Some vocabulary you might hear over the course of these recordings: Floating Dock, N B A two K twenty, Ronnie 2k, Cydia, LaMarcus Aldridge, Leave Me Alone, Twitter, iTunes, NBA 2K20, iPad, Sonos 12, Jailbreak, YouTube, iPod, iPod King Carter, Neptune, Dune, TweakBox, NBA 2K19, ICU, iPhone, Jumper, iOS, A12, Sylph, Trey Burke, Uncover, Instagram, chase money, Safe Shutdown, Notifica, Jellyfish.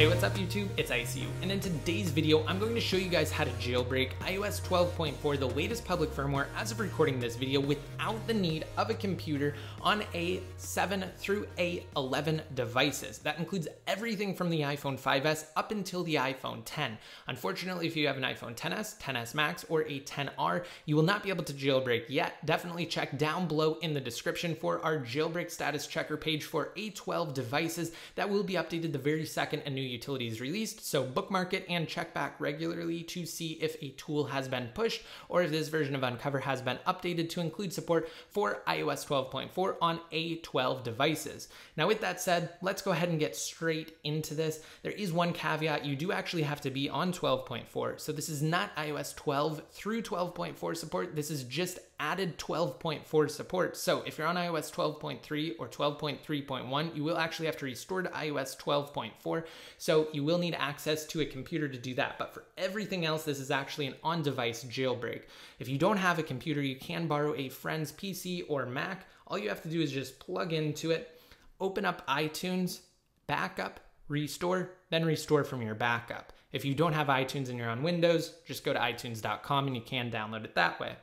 Hey, what's up YouTube? It's ICU, and in today's video, I'm going to show you guys how to jailbreak iOS 12.4, the latest public firmware as of recording this video, without the need of a computer on A7 through A11 devices. That includes everything from the iPhone 5S up until the iPhone 10. Unfortunately, if you have an iPhone 10s, 10s Max, or a 10R, you will not be able to jailbreak yet. Definitely check down below in the description for our jailbreak status checker page for A12 devices that will be updated the very second a new utility is released, so bookmark it and check back regularly to see if a tool has been pushed or if this version of Uncover has been updated to include support for iOS 12.4 on A12 devices. Now, with that said, let's go ahead and get straight into this. There is one caveat: you do actually have to be on 12.4, so this is not iOS 12 through 12.4 support, this is just added 12.4 support. So if you're on iOS 12.3 or 12.3.1, you will actually have to restore to iOS 12.4. So you will need access to a computer to do that. But for everything else, this is actually an on-device jailbreak. If you don't have a computer, you can borrow a friend's PC or Mac. All you have to do is just plug into it, open up iTunes, backup, restore, then restore from your backup. If you don't have iTunes and you're on Windows, just go to iTunes.com and you can download it that way.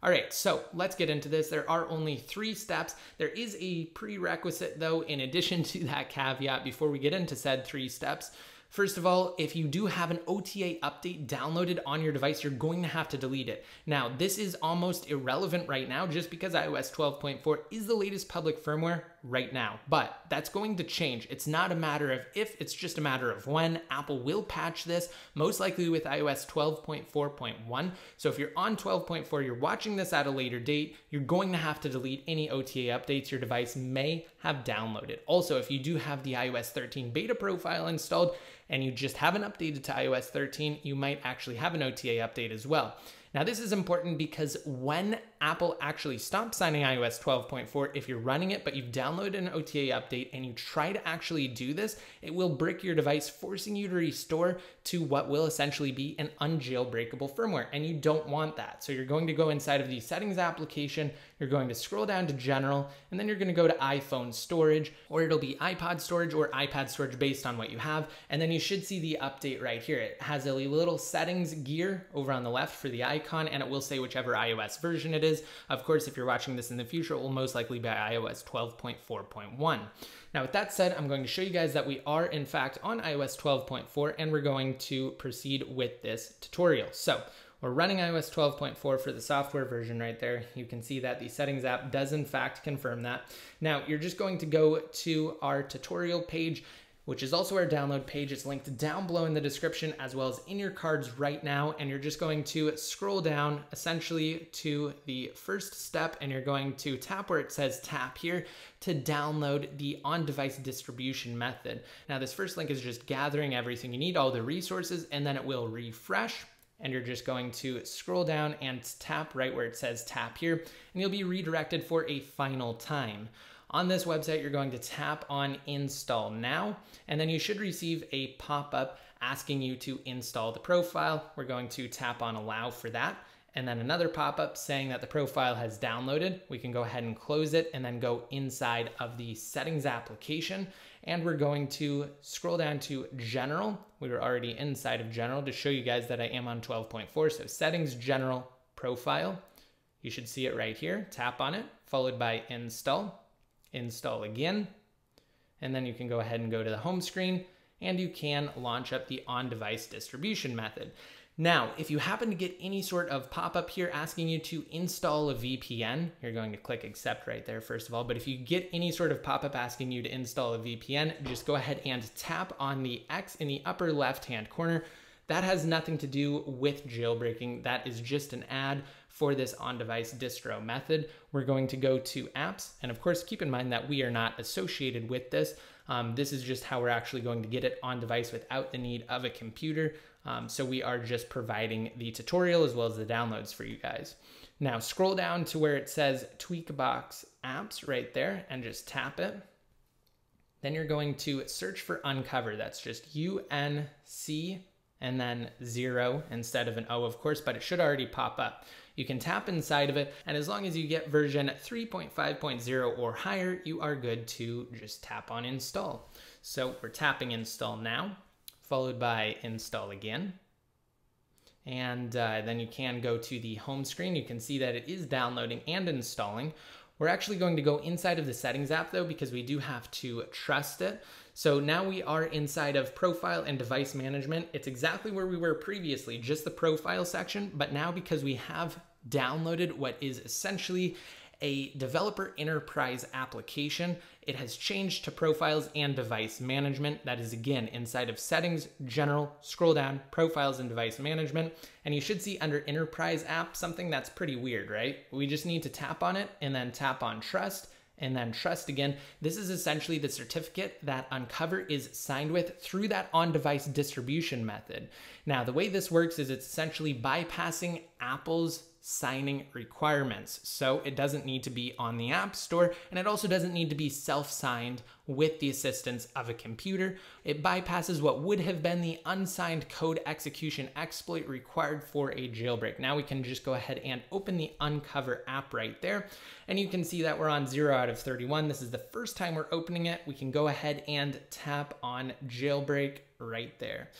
All right, so let's get into this. There are only 3 steps. There is a prerequisite though, in addition to that caveat, before we get into said 3 steps. First of all, if you do have an OTA update downloaded on your device, you're going to have to delete it. Now, this is almost irrelevant right now just because iOS 12.4 is the latest public firmware right now, but that's going to change. It's not a matter of if, it's just a matter of when. Apple will patch this, most likely with iOS 12.4.1. So if you're on 12.4, you're watching this at a later date, you're going to have to delete any OTA updates your device may have downloaded. Also, if you do have the iOS 13 beta profile installed, and you just haven't updated to iOS 13, you might actually have an OTA update as well. Now, this is important because when Apple actually stops signing iOS 12.4, if you're running it but you've downloaded an OTA update and you try to actually do this, it will brick your device, forcing you to restore to what will essentially be an unjailbreakable firmware, and you don't want that. So you're going to go inside of the Settings application, you're going to scroll down to General, and then you're going to go to iPhone storage, or it'll be iPod storage or iPad storage based on what you have, and then you should see the update right here. It has a little settings gear over on the left for the icon, and it will say whichever iOS version it is. Of course, if you're watching this in the future, it will most likely be iOS 12.4.1. Now, with that said, I'm going to show you guys that we are in fact on iOS 12.4, and we're going to proceed with this tutorial. So we're running iOS 12.4 for the software version right there. You can see that the Settings app does in fact confirm that. Now, you're just going to go to our tutorial page, which is also our download page. It's linked down below in the description as well as in your cards right now. And you're just going to scroll down essentially to the first step, and you're going to tap where it says tap here to download the on-device distribution method. Now, this first link is just gathering everything you need, all the resources, and then it will refresh. And you're just going to scroll down and tap right where it says tap here, and you'll be redirected for a final time. On this website, you're going to tap on Install Now, and then you should receive a pop-up asking you to install the profile. We're going to tap on Allow for that, and then another pop-up saying that the profile has downloaded. We can go ahead and close it and then go inside of the Settings application, and we're going to scroll down to General. We were already inside of General to show you guys that I am on 12.4, so Settings, General, Profile. You should see it right here. Tap on it, followed by Install. Install again, and then you can go ahead and go to the home screen, and you can launch up the on-device distribution method. Now, if you happen to get any sort of pop-up here asking you to install a VPN, you're going to click accept right there first of all, but if you get any sort of pop-up asking you to install a VPN, just go ahead and tap on the X in the upper left-hand corner. That has nothing to do with jailbreaking. That is just an ad for this on-device distro method. We're going to go to apps, and of course, keep in mind that we are not associated with this. This is just how we're actually going to get it on device without the need of a computer. So we are just providing the tutorial as well as the downloads for you guys. Now, scroll down to where it says TweakBox apps right there and just tap it. Then you're going to search for Uncover. That's just UNC and then 0 instead of an O, of course, but it should already pop up. You can tap inside of it, and as long as you get version 3.5.0 or higher, you are good to just tap on Install. So we're tapping Install Now, followed by install again. And then you can go to the home screen. You can see that it is downloading and installing. We're actually going to go inside of the settings app though, because we do have to trust it. So now we are inside of profile and device management. It's exactly where we were previously, just the profile section. But now because we have downloaded what is essentially a developer enterprise application, it has changed to profiles and device management. That is again, inside of settings, general, scroll down, profiles and device management. And you should see under enterprise app, something that's pretty weird, right? We just need to tap on it and then tap on trust and then trust again. This is essentially the certificate that Uncover is signed with through that on-device distribution method. Now, the way this works is it's essentially bypassing Apple's signing requirements. So it doesn't need to be on the App Store, and it also doesn't need to be self-signed with the assistance of a computer. It bypasses what would have been the unsigned code execution exploit required for a jailbreak. Now we can just go ahead and open the Uncover app right there. And you can see that we're on 0 out of 31. This is the first time we're opening it. We can go ahead and tap on jailbreak right there.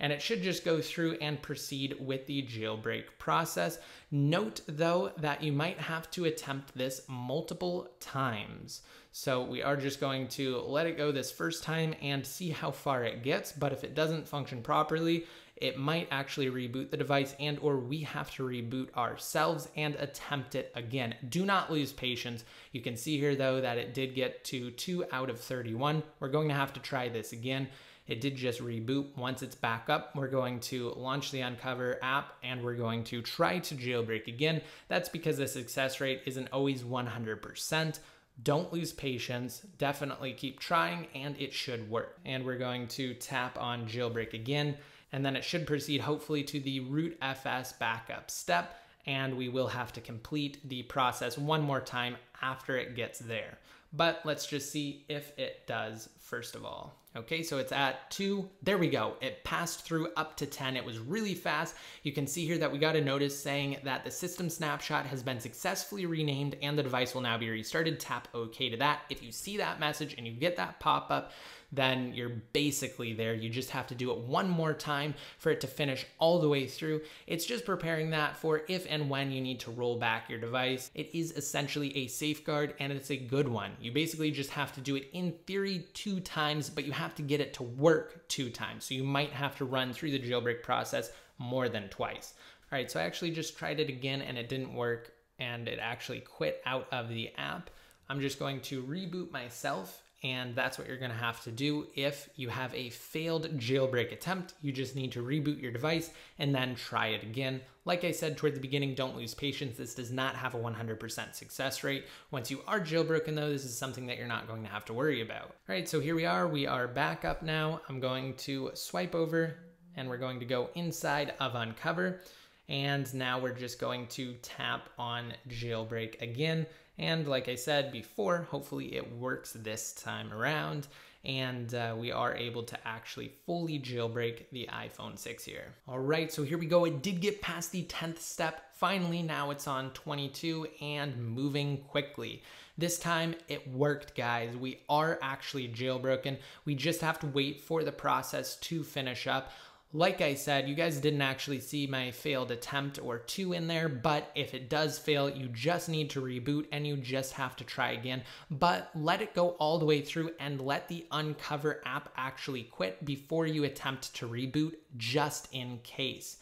And it should just go through and proceed with the jailbreak process. Note though that you might have to attempt this multiple times. So we are just going to let it go this first time and see how far it gets. But if it doesn't function properly, it might actually reboot the device and or we have to reboot ourselves and attempt it again. Do not lose patience. You can see here though that it did get to 2 out of 31. We're going to have to try this again. It did just reboot. Once it's back up, we're going to launch the Uncover app and we're going to try to jailbreak again. That's because the success rate isn't always 100%. Don't lose patience, definitely keep trying and it should work. And we're going to tap on jailbreak again, and then it should proceed hopefully to the root FS backup step. And we will have to complete the process one more time after it gets there. But let's just see if it does first of all. Okay, so it's at 2. There we go. It passed through up to 10. It was really fast. You can see here that we got a notice saying that the system snapshot has been successfully renamed and the device will now be restarted. Tap OK to that. If you see that message and you get that pop-up, then you're basically there. You just have to do it one more time for it to finish all the way through. It's just preparing that for if and when you need to roll back your device. It is essentially a safeguard and it's a good one. You basically just have to do it in theory 2 times, but you have to get it to work 2 times. So you might have to run through the jailbreak process more than twice. All right, so I actually just tried it again and it didn't work and it actually quit out of the app. I'm just going to reboot myself. And that's what you're gonna have to do if you have a failed jailbreak attempt. You just need to reboot your device and then try it again. Like I said toward the beginning, don't lose patience. This does not have a 100% success rate. Once you are jailbroken though, this is something that you're not going to have to worry about. All right, so here we are back up now. I'm going to swipe over and we're going to go inside of Uncover. And now we're just going to tap on jailbreak again. And like I said before, hopefully it works this time around and we are able to actually fully jailbreak the iPhone 6 here. All right, so here we go. It did get past the 10th step. Finally, now it's on 22 and moving quickly. This time it worked, guys. We are actually jailbroken. We just have to wait for the process to finish up. Like I said, you guys didn't actually see my failed attempt or 2 in there, but if it does fail, you just need to reboot and you just have to try again. But let it go all the way through and let the Uncover app actually quit before you attempt to reboot, just in case.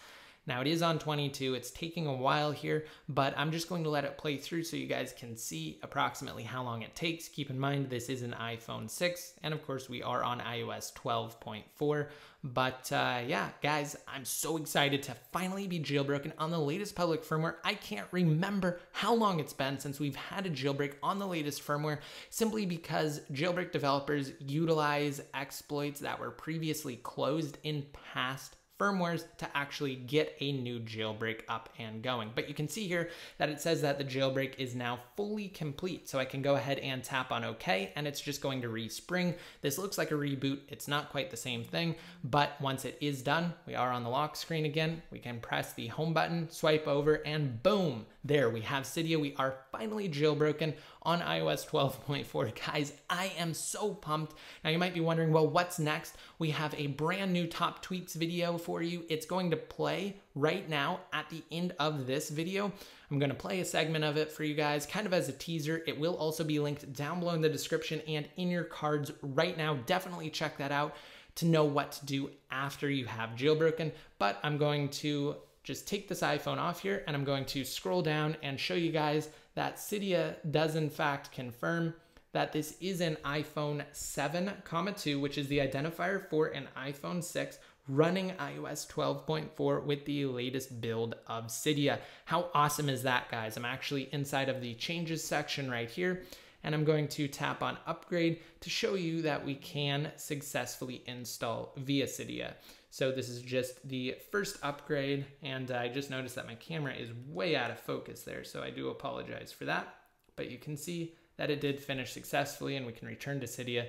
Now it is on 22, it's taking a while here, but I'm just going to let it play through so you guys can see approximately how long it takes. Keep in mind, this is an iPhone 6, and of course we are on iOS 12.4. But yeah, guys, I'm so excited to finally be jailbroken on the latest public firmware. I can't remember how long it's been since we've had a jailbreak on the latest firmware, simply because jailbreak developers utilize exploits that were previously closed in past firmwares to actually get a new jailbreak up and going. But you can see here that it says that the jailbreak is now fully complete. So I can go ahead and tap on OK, and it's just going to respring. This looks like a reboot. It's not quite the same thing, but once it is done, we are on the lock screen again. We can press the home button, swipe over, and boom, there we have Cydia. We are finally jailbroken on iOS 12.4. Guys, I am so pumped. Now you might be wondering, well, what's next? We have a brand new top tweaks video for you. It's going to play right now at the end of this video. I'm gonna play a segment of it for you guys, kind of as a teaser. It will also be linked down below in the description and in your cards right now. Definitely check that out to know what to do after you have jailbroken. But I'm going to just take this iPhone off here and I'm going to scroll down and show you guys that Cydia does in fact confirm that this is an iPhone 7,2, which is the identifier for an iPhone 6 running iOS 12.4 with the latest build of Cydia. How awesome is that, guys? I'm actually inside of the changes section right here, and I'm going to tap on upgrade to show you that we can successfully install via Cydia. So this is just the first upgrade, and I just noticed that my camera is way out of focus there, so I do apologize for that. But you can see that it did finish successfully, and we can return to Cydia.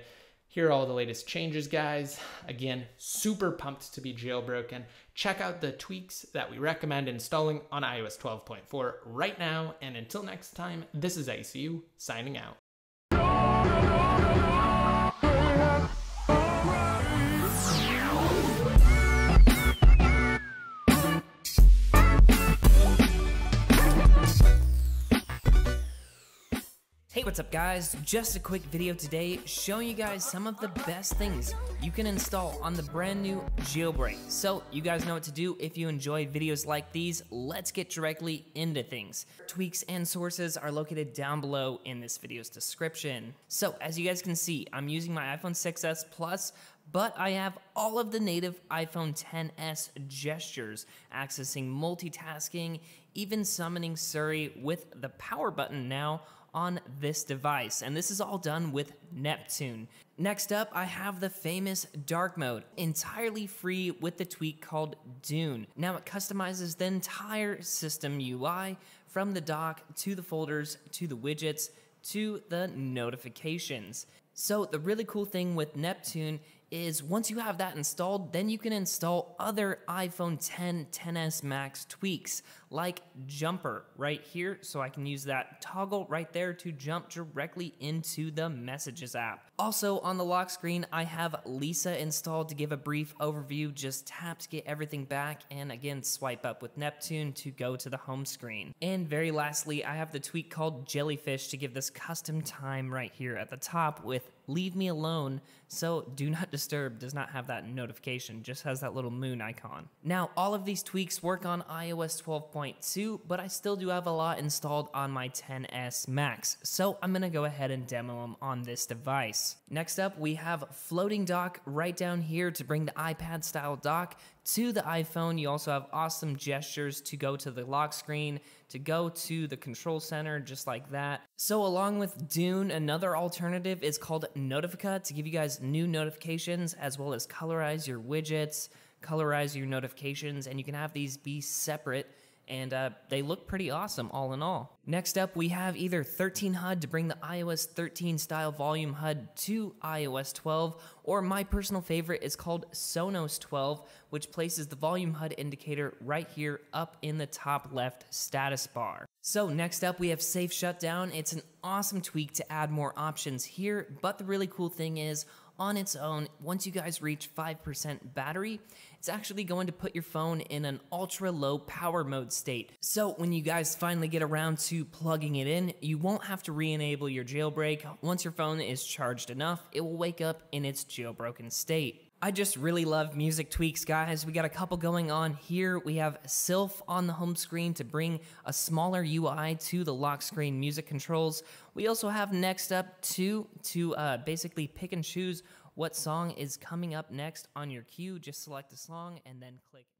Here are all the latest changes, guys. Again, super pumped to be jailbroken. Check out the tweaks that we recommend installing on iOS 12.4 right now. And until next time, this is ICU signing out. Hey, what's up, guys? Just a quick video today showing you guys some of the best things you can install on the brand new jailbreak. So you guys know what to do. If you enjoy videos like these, let's get directly into things. Tweaks and sources are located down below in this video's description. So as you guys can see, I'm using my iPhone 6s Plus, but I have all of the native iPhone XS gestures, accessing multitasking, even summoning Siri with the power button now on this device, and this is all done with Neptune. Next up, I have the famous dark mode, entirely free with the tweak called Dune. Now it customizes the entire system UI from the dock to the folders to the widgets to the notifications. So the really cool thing with Neptune is once you have that installed, then you can install other iPhone X, XS Max tweaks like Jumper right here. So I can use that toggle right there to jump directly into the Messages app. Also on the lock screen, I have Lisa installed to give a brief overview. Just tap to get everything back, and again, swipe up with Neptune to go to the home screen. And very lastly, I have the tweak called Jellyfish to give this custom time right here at the top with Leave Me Alone, so Do Not Disturb does not have that notification, just has that little moon icon. Now, all of these tweaks work on iOS 12.2, but I still do have a lot installed on my XS Max, so I'm gonna go ahead and demo them on this device. Next up, we have Floating Dock right down here to bring the iPad-style dock to the iPhone. You also have awesome gestures to go to the lock screen, to go to the control center, just like that. So along with Dune, another alternative is called Notifica to give you guys new notifications, as well as colorize your widgets, colorize your notifications, and you can have these be separate, and they look pretty awesome all in all. Next up, we have either 13 HUD to bring the iOS 13 style volume HUD to iOS 12, or my personal favorite is called Sonos 12, which places the volume HUD indicator right here up in the top left status bar. So next up, we have Safe Shutdown. It's an awesome tweak to add more options here, but the really cool thing is, on its own, once you guys reach 5% battery, it's actually going to put your phone in an ultra low power mode state. So when you guys finally get around to plugging it in, you won't have to re-enable your jailbreak. Once your phone is charged enough, it will wake up in its jailbroken state. I just really love music tweaks, guys. We got a couple going on here. We have Sylph on the home screen to bring a smaller UI to the lock screen music controls. We also have next up to basically pick and choose what song is coming up next on your queue. Just select a song and then click.